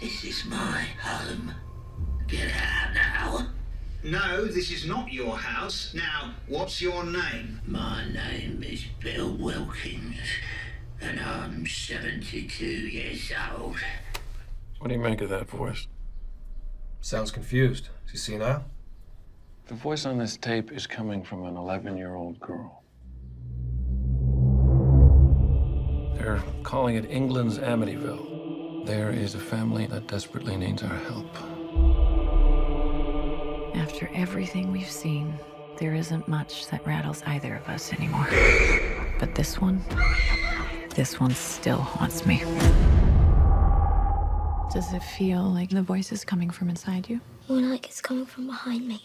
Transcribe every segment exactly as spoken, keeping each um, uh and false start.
This is my home. Get out now. No, this is not your house. Now, what's your name? My name is Bill Wilkins, and I'm seventy-two years old. What do you make of that voice? Sounds confused. Is he senile? The voice on this tape is coming from an eleven-year-old girl. They're calling it England's Amityville. There is a family that desperately needs our help. After everything we've seen, there isn't much that rattles either of us anymore. But this one, this one still haunts me. Does it feel like the voice is coming from inside you? More like it's coming from behind me.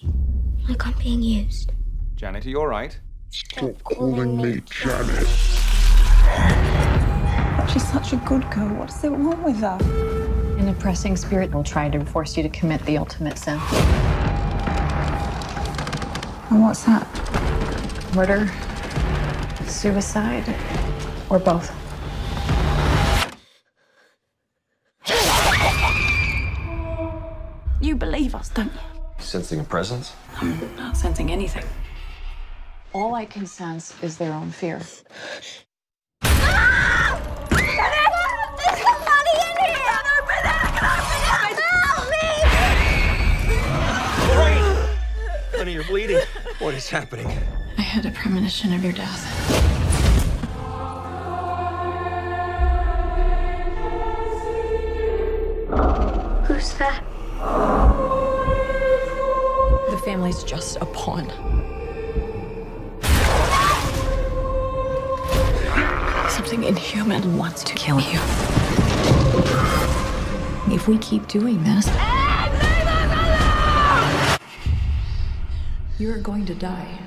Like I'm being used. Janet, are you all right? Stop calling me Janet. She's such a good girl. What does it want with her? An oppressing spirit will try to force you to commit the ultimate sin. And what's that? Murder, suicide, or both? You believe us, don't you? Sensing a presence? I'm not sensing anything. All I can sense is their own fear. You're bleeding. What is happening? I had a premonition of your death. Who's that? The family's just a pawn. Something inhuman wants to kill you. If we keep doing this, you're going to die.